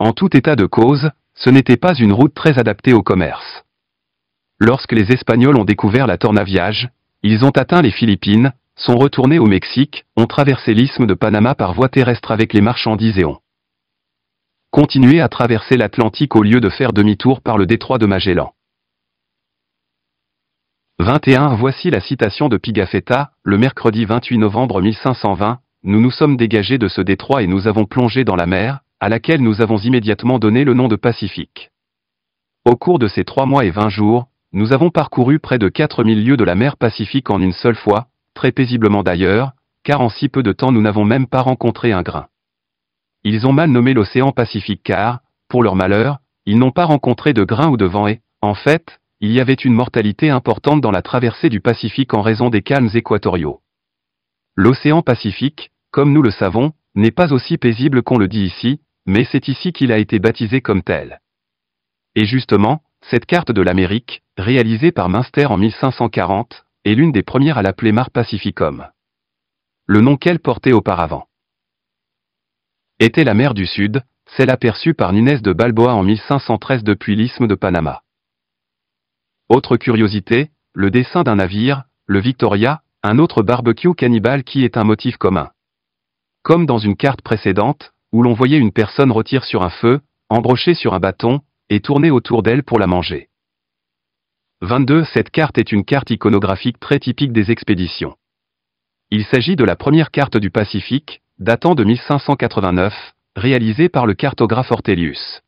En tout état de cause, ce n'était pas une route très adaptée au commerce. Lorsque les Espagnols ont découvert la Tornaviage, ils ont atteint les Philippines, sont retournés au Mexique, ont traversé l'isthme de Panama par voie terrestre avec les marchandises et ont continué à traverser l'Atlantique au lieu de faire demi-tour par le détroit de Magellan. vingt et un Voici la citation de Pigafetta, le mercredi vingt-huit novembre mille cinq cent vingt, nous nous sommes dégagés de ce détroit et nous avons plongé dans la mer, à laquelle nous avons immédiatement donné le nom de Pacifique. Au cours de ces trois mois et vingt jours, nous avons parcouru près de quatre mille lieues de la mer Pacifique en une seule fois, très paisiblement d'ailleurs, car en si peu de temps nous n'avons même pas rencontré un grain. Ils ont mal nommé l'océan Pacifique car, pour leur malheur, ils n'ont pas rencontré de grain ou de vent et, en fait, il y avait une mortalité importante dans la traversée du Pacifique en raison des calmes équatoriaux. L'océan Pacifique, comme nous le savons, n'est pas aussi paisible qu'on le dit ici, mais c'est ici qu'il a été baptisé comme tel. Et justement, cette carte de l'Amérique, réalisée par Münster en mille cinq cent quarante, est l'une des premières à l'appeler Mar Pacificum. Le nom qu'elle portait auparavant était la mer du Sud, celle aperçue par Nunez de Balboa en mille cinq cent treize depuis l'isthme de Panama. Autre curiosité, le dessin d'un navire, le Victoria, un autre barbecue cannibale qui est un motif commun. Comme dans une carte précédente, où l'on voyait une personne rôtir sur un feu, embrochée sur un bâton, et tourner autour d'elle pour la manger. vingt-deux Cette carte est une carte iconographique très typique des expéditions. Il s'agit de la première carte du Pacifique, datant de mille cinq cent quatre-vingt-neuf, réalisée par le cartographe Ortelius.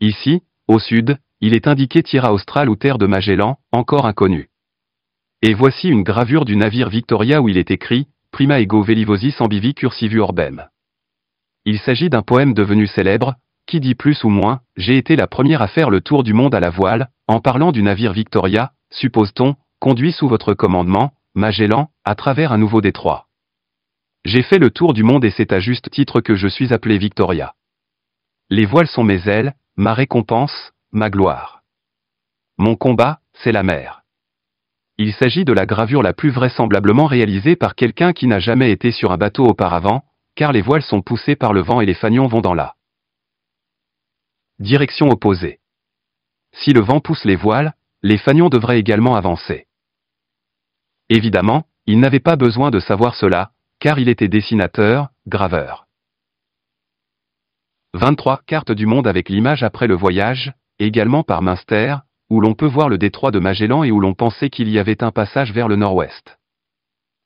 Ici, au sud, il est indiqué Tierra Austral ou Terre de Magellan, encore inconnue. Et voici une gravure du navire Victoria où il est écrit « Prima ego velivosis ambivi cursivu orbem ». Il s'agit d'un poème devenu célèbre, qui dit plus ou moins, j'ai été la première à faire le tour du monde à la voile, en parlant du navire Victoria, suppose-t-on, conduit sous votre commandement, Magellan, à travers un nouveau détroit. J'ai fait le tour du monde et c'est à juste titre que je suis appelé Victoria. Les voiles sont mes ailes, ma récompense, ma gloire. Mon combat, c'est la mer. Il s'agit de la gravure la plus vraisemblablement réalisée par quelqu'un qui n'a jamais été sur un bateau auparavant, car les voiles sont poussées par le vent et les fanions vont dans la direction opposée. Si le vent pousse les voiles, les fanions devraient également avancer. Évidemment, ils n'avaient pas besoin de savoir cela, car il était dessinateur, graveur. vingt-trois Cartes du monde avec l'image après le voyage, également par Münster, où l'on peut voir le détroit de Magellan et où l'on pensait qu'il y avait un passage vers le nord-ouest.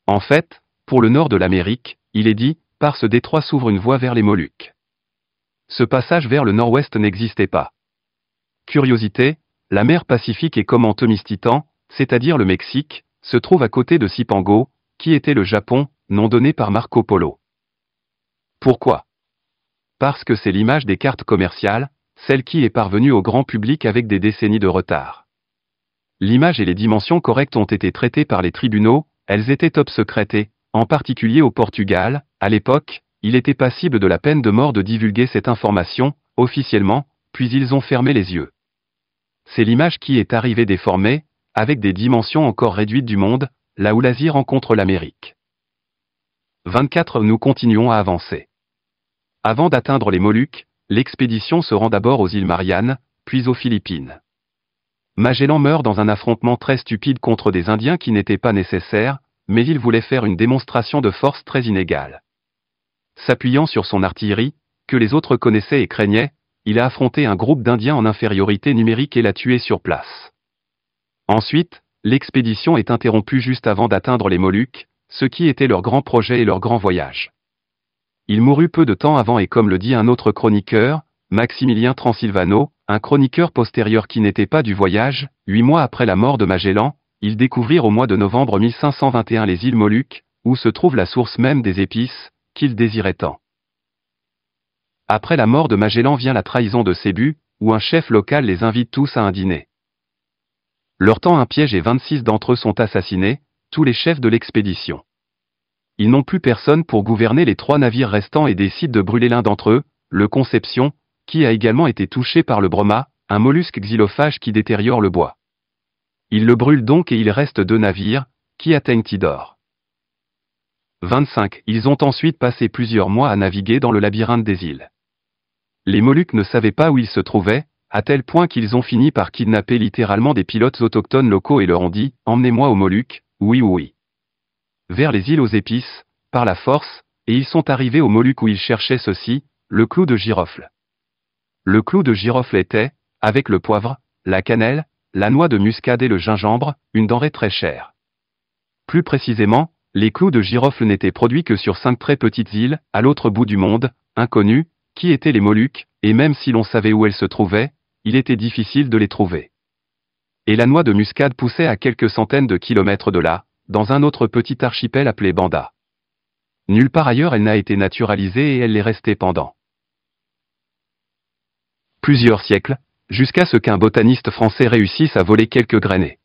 En fait, pour le nord de l'Amérique, il est dit, par ce détroit s'ouvre une voie vers les Moluques. Ce passage vers le nord-ouest n'existait pas. Curiosité, la mer Pacifique est comme en Temistitan, c'est-à-dire le Mexique, se trouve à côté de Cipango, qui était le Japon, nom donné par Marco Polo. Pourquoi? Parce que c'est l'image des cartes commerciales, celle qui est parvenue au grand public avec des décennies de retard. L'image et les dimensions correctes ont été traitées par les tribunaux, elles étaient top secrètes, en particulier au Portugal, à l'époque, il était passible de la peine de mort de divulguer cette information, officiellement, puis ils ont fermé les yeux. C'est l'image qui est arrivée déformée, avec des dimensions encore réduites du monde, là où l'Asie rencontre l'Amérique. vingt-quatre Nous continuons à avancer. Avant d'atteindre les Moluques, l'expédition se rend d'abord aux îles Mariannes, puis aux Philippines. Magellan meurt dans un affrontement très stupide contre des Indiens qui n'étaient pas nécessaires, mais il voulait faire une démonstration de force très inégale. S'appuyant sur son artillerie, que les autres connaissaient et craignaient, il a affronté un groupe d'Indiens en infériorité numérique et l'a tué sur place. Ensuite, l'expédition est interrompue juste avant d'atteindre les Moluques, ce qui était leur grand projet et leur grand voyage. Il mourut peu de temps avant et comme le dit un autre chroniqueur, Maximilien Transilvano, un chroniqueur postérieur qui n'était pas du voyage, huit mois après la mort de Magellan, ils découvrirent au mois de novembre mille cinq cent vingt et un les îles Moluques, où se trouve la source même des épices, qu'ils désiraient tant. Après la mort de Magellan vient la trahison de Cebu, où un chef local les invite tous à un dîner. Leur tend un piège et vingt-six d'entre eux sont assassinés, tous les chefs de l'expédition. Ils n'ont plus personne pour gouverner les trois navires restants et décident de brûler l'un d'entre eux, le Conception, qui a également été touché par le broma, un mollusque xylophage qui détériore le bois. Ils le brûlent donc et il reste deux navires, qui atteignent Tidor. vingt-cinq Ils ont ensuite passé plusieurs mois à naviguer dans le labyrinthe des îles. Les Moluques ne savaient pas où ils se trouvaient, à tel point qu'ils ont fini par kidnapper littéralement des pilotes autochtones locaux et leur ont dit « Emmenez-moi aux Moluques, oui oui ». Vers les îles aux épices, par la force, et ils sont arrivés aux Moluques où ils cherchaient ceci, le clou de girofle. Le clou de girofle était, avec le poivre, la cannelle, la noix de muscade et le gingembre, une denrée très chère. Plus précisément, les clous de girofle n'étaient produits que sur cinq très petites îles, à l'autre bout du monde, inconnues, qui étaient les Moluques, et même si l'on savait où elles se trouvaient, il était difficile de les trouver. Et la noix de muscade poussait à quelques centaines de kilomètres de là, dans un autre petit archipel appelé Banda. Nulle part ailleurs elle n'a été naturalisée et elle l'est restée pendant plusieurs siècles, jusqu'à ce qu'un botaniste français réussisse à voler quelques grainées.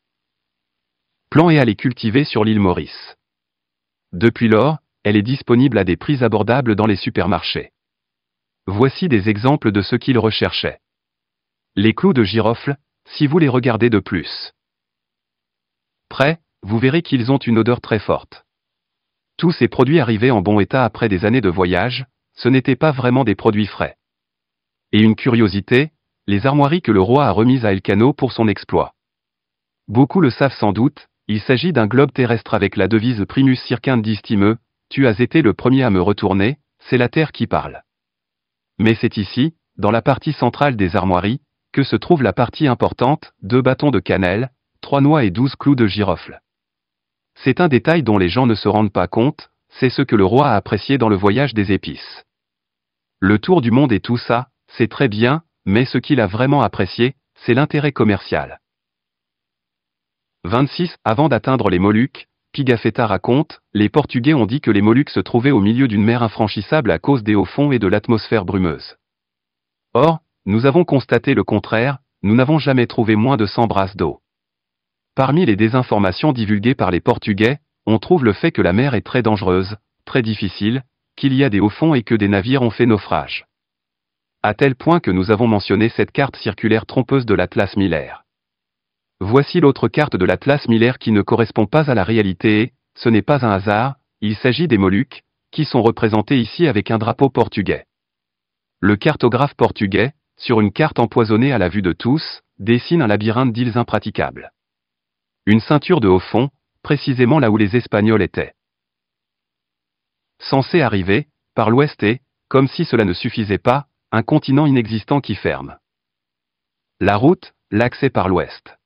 Plan et à les cultiver sur l'île Maurice. Depuis lors, elle est disponible à des prix abordables dans les supermarchés. Voici des exemples de ce qu'il recherchait. Les clous de girofle, si vous les regardez de plus près, vous verrez qu'ils ont une odeur très forte. Tous ces produits arrivaient en bon état après des années de voyage, ce n'étaient pas vraiment des produits frais. Et une curiosité, les armoiries que le roi a remises à Elcano pour son exploit. Beaucoup le savent sans doute, il s'agit d'un globe terrestre avec la devise Primus Circundis time, tu as été le premier à me retourner, c'est la terre qui parle. Mais c'est ici, dans la partie centrale des armoiries, que se trouve la partie importante, deux bâtons de cannelle, trois noix et douze clous de girofle. C'est un détail dont les gens ne se rendent pas compte, c'est ce que le roi a apprécié dans le voyage des épices. Le tour du monde et tout ça, c'est très bien, mais ce qu'il a vraiment apprécié, c'est l'intérêt commercial. vingt-six Avant d'atteindre les Moluques, Pigafetta raconte, les Portugais ont dit que les Moluques se trouvaient au milieu d'une mer infranchissable à cause des hauts fonds et de l'atmosphère brumeuse. Or, nous avons constaté le contraire, nous n'avons jamais trouvé moins de cent brasses d'eau. Parmi les désinformations divulguées par les Portugais, on trouve le fait que la mer est très dangereuse, très difficile, qu'il y a des hauts fonds et que des navires ont fait naufrage. À tel point que nous avons mentionné cette carte circulaire trompeuse de l'Atlas Miller. Voici l'autre carte de l'Atlas Miller qui ne correspond pas à la réalité et, ce n'est pas un hasard, il s'agit des Moluques, qui sont représentés ici avec un drapeau portugais. Le cartographe portugais, sur une carte empoisonnée à la vue de tous, dessine un labyrinthe d'îles impraticables. Une ceinture de haut fond, précisément là où les Espagnols étaient. censé arriver, par l'ouest et, comme si cela ne suffisait pas, un continent inexistant qui ferme. La route, l'accès par l'ouest.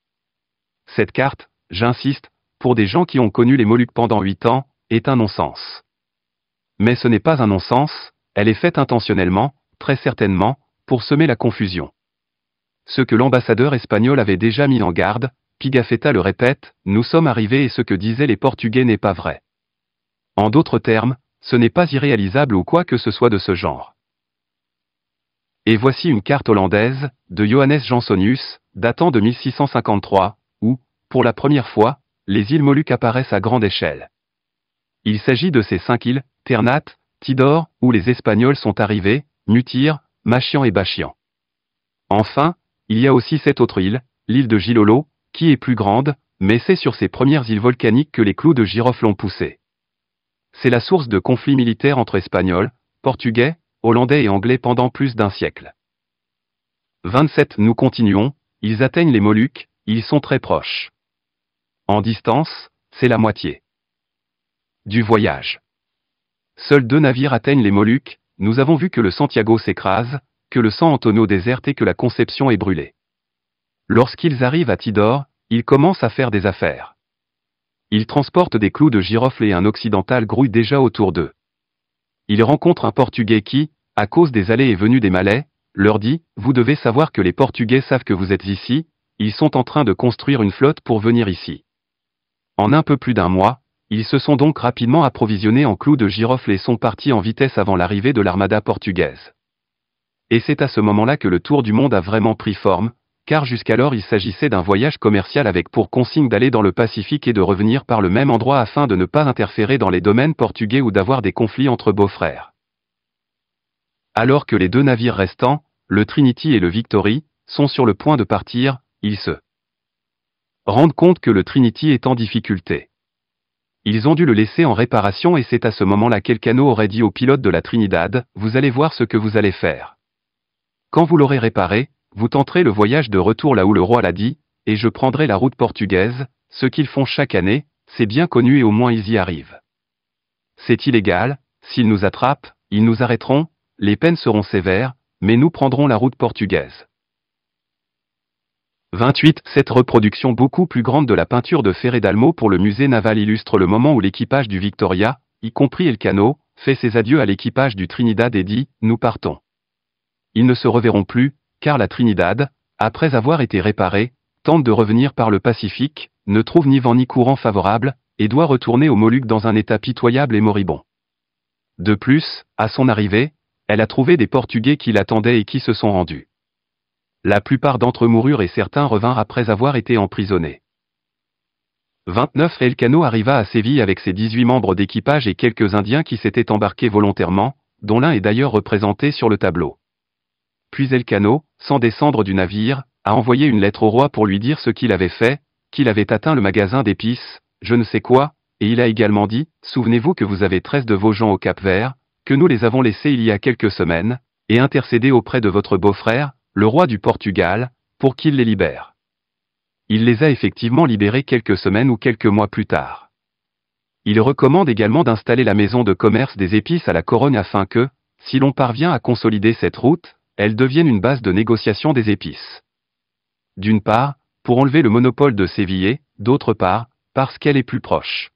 Cette carte, j'insiste, pour des gens qui ont connu les Moluques pendant huit ans, est un non-sens. Mais ce n'est pas un non-sens, elle est faite intentionnellement, très certainement, pour semer la confusion. Ce que l'ambassadeur espagnol avait déjà mis en garde, Pigafetta le répète, nous sommes arrivés et ce que disaient les Portugais n'est pas vrai. En d'autres termes, ce n'est pas irréalisable ou quoi que ce soit de ce genre. Et voici une carte hollandaise, de Johannes Jansonius, datant de mille six cent cinquante-trois, où, pour la première fois, les îles Moluques apparaissent à grande échelle. Il s'agit de ces cinq îles, Ternate, Tidor, où les Espagnols sont arrivés, Mutir, Machian et Bachian. Enfin, il y a aussi cette autre île, l'île de Gilolo, qui est plus grande, mais c'est sur ces premières îles volcaniques que les clous de girofle ont poussé. C'est la source de conflits militaires entre Espagnols, Portugais, Hollandais et Anglais pendant plus d'un siècle. vingt-sept Nous continuons, ils atteignent les Moluques, ils sont très proches. En distance, c'est la moitié du voyage. Seuls deux navires atteignent les Moluques, nous avons vu que le Santiago s'écrase, que le San Antonio déserte et que la Conception est brûlée. Lorsqu'ils arrivent à Tidor, ils commencent à faire des affaires. Ils transportent des clous de girofle et un occidental grouille déjà autour d'eux. Ils rencontrent un Portugais qui, à cause des allées et venues des Malais, leur dit « Vous devez savoir que les Portugais savent que vous êtes ici, ils sont en train de construire une flotte pour venir ici. » En un peu plus d'un mois, ils se sont donc rapidement approvisionnés en clous de girofle et sont partis en vitesse avant l'arrivée de l'armada portugaise. Et c'est à ce moment-là que le tour du monde a vraiment pris forme, car jusqu'alors il s'agissait d'un voyage commercial avec pour consigne d'aller dans le Pacifique et de revenir par le même endroit afin de ne pas interférer dans les domaines portugais ou d'avoir des conflits entre beaux-frères. Alors que les deux navires restants, le Trinity et le Victory, sont sur le point de partir, ils se rendent compte que le Trinity est en difficulté. Ils ont dû le laisser en réparation et c'est à ce moment-là qu'Elcano aurait dit au pilote de la Trinidad, « Vous allez voir ce que vous allez faire. Quand vous l'aurez réparé, vous tenterez le voyage de retour là où le roi l'a dit, et je prendrai la route portugaise, ce qu'ils font chaque année, c'est bien connu et au moins ils y arrivent. C'est illégal, s'ils nous attrapent, ils nous arrêteront, les peines seront sévères, mais nous prendrons la route portugaise. » vingt-huit Cette reproduction beaucoup plus grande de la peinture de Ferré-Dalmo pour le musée naval illustre le moment où l'équipage du Victoria, y compris Elcano, fait ses adieux à l'équipage du Trinidad et dit « Nous partons ». Ils ne se reverront plus, car la Trinidad, après avoir été réparée, tente de revenir par le Pacifique, ne trouve ni vent ni courant favorable, et doit retourner aux Moluques dans un état pitoyable et moribond. De plus, à son arrivée, elle a trouvé des Portugais qui l'attendaient et qui se sont rendus. La plupart d'entre eux moururent et certains revinrent après avoir été emprisonnés. vingt-neuf Elcano arriva à Séville avec ses dix-huit membres d'équipage et quelques Indiens qui s'étaient embarqués volontairement, dont l'un est d'ailleurs représenté sur le tableau. Puis Elcano, sans descendre du navire, a envoyé une lettre au roi pour lui dire ce qu'il avait fait, qu'il avait atteint le magasin d'épices, je ne sais quoi, et il a également dit « Souvenez-vous que vous avez treize de vos gens au Cap-Vert, que nous les avons laissés il y a quelques semaines, et intercédez auprès de votre beau-frère, le roi du Portugal, pour qu'il les libère. » Il les a effectivement libérés quelques semaines ou quelques mois plus tard. Il recommande également d'installer la maison de commerce des épices à la Corogne afin que, si l'on parvient à consolider cette route, elle devienne une base de négociation des épices. D'une part, pour enlever le monopole de Séville, d'autre part, parce qu'elle est plus proche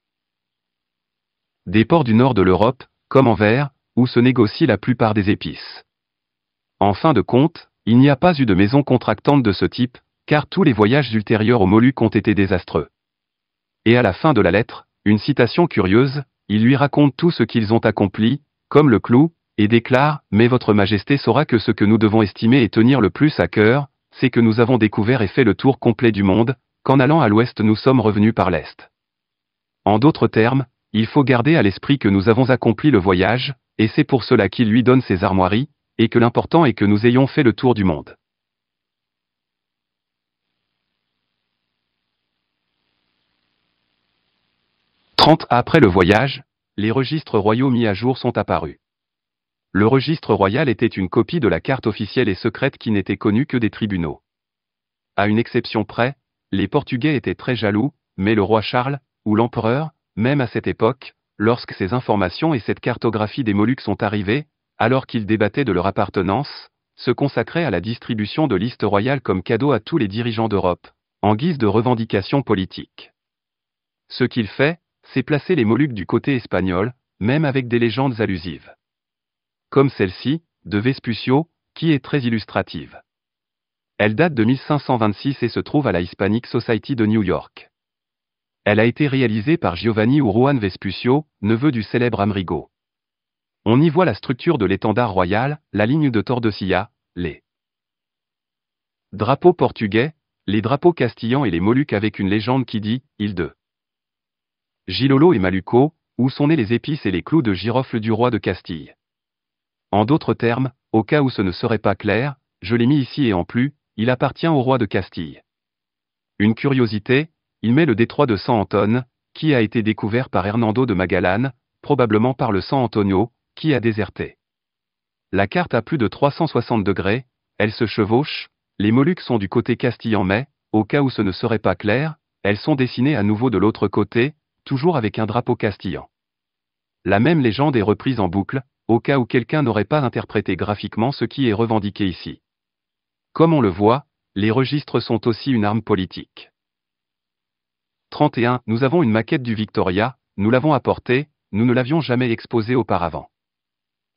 des ports du nord de l'Europe, comme Anvers, où se négocie la plupart des épices. En fin de compte, il n'y a pas eu de maison contractante de ce type, car tous les voyages ultérieurs aux Moluques ont été désastreux. Et à la fin de la lettre, une citation curieuse, il lui raconte tout ce qu'ils ont accompli, comme le clou, et déclare « Mais votre majesté saura que ce que nous devons estimer et tenir le plus à cœur, c'est que nous avons découvert et fait le tour complet du monde, qu'en allant à l'ouest nous sommes revenus par l'est. » En d'autres termes, il faut garder à l'esprit que nous avons accompli le voyage, et c'est pour cela qu'il lui donne ses armoiries, et que l'important est que nous ayons fait le tour du monde. trente Après le voyage, les registres royaux mis à jour sont apparus. Le registre royal était une copie de la carte officielle et secrète qui n'était connue que des tribunaux. À une exception près, les Portugais étaient très jaloux, mais le roi Charles, ou l'empereur, même à cette époque, Lorsque ces informations et cette cartographie des Moluques sont arrivées, alors qu'ils débattaient de leur appartenance, se consacraient à la distribution de listes royales comme cadeau à tous les dirigeants d'Europe, en guise de revendications politiques. Ce qu'il fait, c'est placer les Moluques du côté espagnol, même avec des légendes allusives. Comme celle-ci, de Vesputio, qui est très illustrative. Elle date de mille cinq cent vingt-six et se trouve à la Hispanic Society de New York. Elle a été réalisée par Giovanni ou Juan Vesputio, neveu du célèbre Amerigo. On y voit la structure de l'étendard royal, la ligne de Tordesillas, les drapeaux portugais, les drapeaux castillans et les Moluques avec une légende qui dit « île de Gilolo et Maluco », où sont nés les épices et les clous de girofle du roi de Castille. En d'autres termes, au cas où ce ne serait pas clair, je l'ai mis ici et en plus, il appartient au roi de Castille. Une curiosité, il met le détroit de San Antonio, qui a été découvert par Hernando de Magallanes, probablement par le San Antonio, qui a déserté. La carte a plus de trois cent soixante degrés, elle se chevauche, les Moluques sont du côté castillan mais, au cas où ce ne serait pas clair, elles sont dessinées à nouveau de l'autre côté, toujours avec un drapeau castillan. La même légende est reprise en boucle, au cas où quelqu'un n'aurait pas interprété graphiquement ce qui est revendiqué ici. Comme on le voit, les registres sont aussi une arme politique. trente et un. Nous avons une maquette du Victoria, nous l'avons apportée, nous ne l'avions jamais exposée auparavant.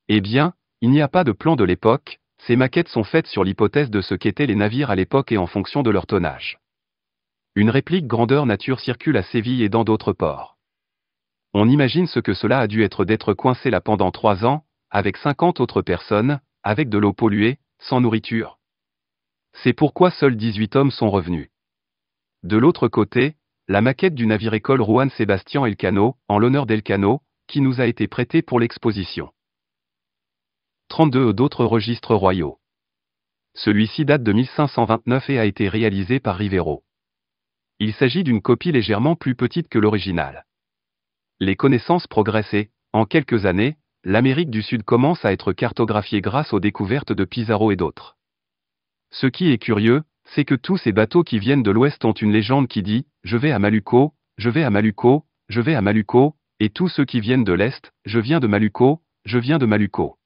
Eh bien, il n'y a pas de plan de l'époque, ces maquettes sont faites sur l'hypothèse de ce qu'étaient les navires à l'époque et en fonction de leur tonnage. Une réplique grandeur nature circule à Séville et dans d'autres ports. On imagine ce que cela a dû être d'être coincé là pendant trois ans, avec cinquante autres personnes, avec de l'eau polluée, sans nourriture. C'est pourquoi seuls dix-huit hommes sont revenus. De l'autre côté, la maquette du navire-école Juan Sebastián Elcano, en l'honneur d'Elcano, qui nous a été prêtée pour l'exposition. trente-deux. D'autres registres royaux. Celui-ci date de mille cinq cent vingt-neuf et a été réalisé par Rivero. Il s'agit d'une copie légèrement plus petite que l'original. Les connaissances progressent et, en quelques années, l'Amérique du Sud commence à être cartographiée grâce aux découvertes de Pizarro et d'autres. Ce qui est curieux, c'est que tous ces bateaux qui viennent de l'Ouest ont une légende qui dit « Je vais à Maluco, je vais à Maluco, je vais à Maluco », et tous ceux qui viennent de l'Est « Je viens de Maluco, je viens de Maluco ».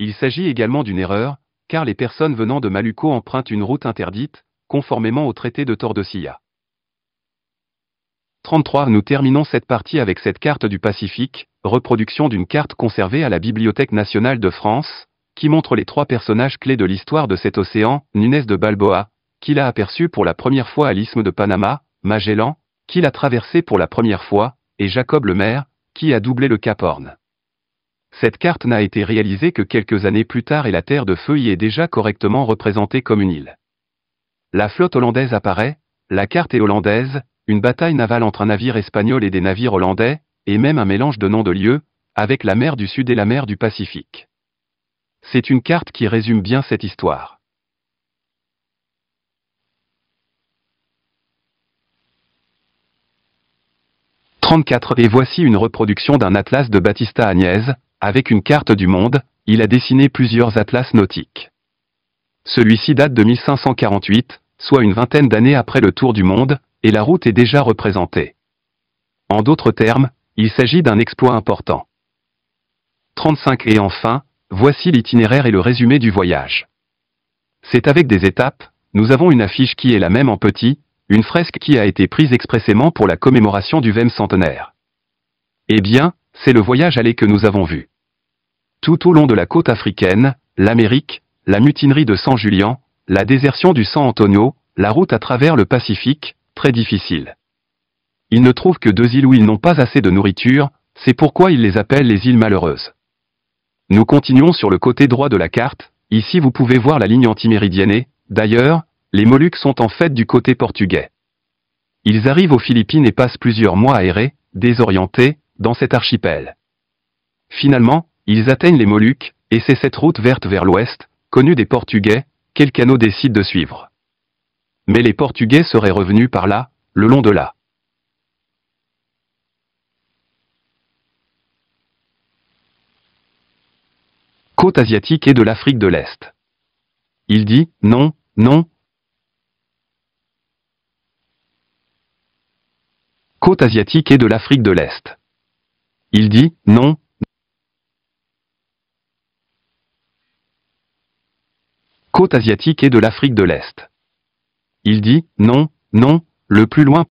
Il s'agit également d'une erreur, car les personnes venant de Maluco empruntent une route interdite, conformément au traité de Tordesillas. trente-trois. Nous terminons cette partie avec cette carte du Pacifique, reproduction d'une carte conservée à la Bibliothèque nationale de France, qui montre les trois personnages clés de l'histoire de cet océan, Nunez de Balboa, qui l'a aperçu pour la première fois à l'isthme de Panama, Magellan, qui l'a traversé pour la première fois, et Jacob Lemaire, qui a doublé le Cap Horn. Cette carte n'a été réalisée que quelques années plus tard et la Terre de Feu y est déjà correctement représentée comme une île. La flotte hollandaise apparaît, la carte est hollandaise, une bataille navale entre un navire espagnol et des navires hollandais, et même un mélange de noms de lieux, avec la mer du Sud et la mer du Pacifique. C'est une carte qui résume bien cette histoire. trente-quatre. Et voici une reproduction d'un atlas de Batista Agnès, avec une carte du monde, il a dessiné plusieurs atlas nautiques. Celui-ci date de mille cinq cent quarante-huit, soit une vingtaine d'années après le tour du monde, et la route est déjà représentée. En d'autres termes, il s'agit d'un exploit important. trente-cinq. Et enfin, voici l'itinéraire et le résumé du voyage. C'est avec des étapes, nous avons une affiche qui est la même en petit, une fresque qui a été prise expressément pour la commémoration du vingtième centenaire. Eh bien, c'est le voyage aller que nous avons vu. Tout au long de la côte africaine, l'Amérique, la mutinerie de San Julian, la désertion du San Antonio, la route à travers le Pacifique, très difficile. Ils ne trouvent que deux îles où ils n'ont pas assez de nourriture, c'est pourquoi ils les appellent les îles malheureuses. Nous continuons sur le côté droit de la carte, ici vous pouvez voir la ligne antiméridienne, d'ailleurs, les Moluques sont en fait du côté portugais. Ils arrivent aux Philippines et passent plusieurs mois à errer, désorientés, dans cet archipel. Finalement, ils atteignent les Moluques, et c'est cette route verte vers l'ouest, connue des Portugais, qu'Elcano décide de suivre. Mais les Portugais seraient revenus par là, le long de la côte asiatique et de l'Afrique de l'Est. Il dit, non, non. Côte asiatique et de l'Afrique de l'Est. Il dit « Non ». Côte asiatique et de l'Afrique de l'Est. Il dit « Non, non, le plus loin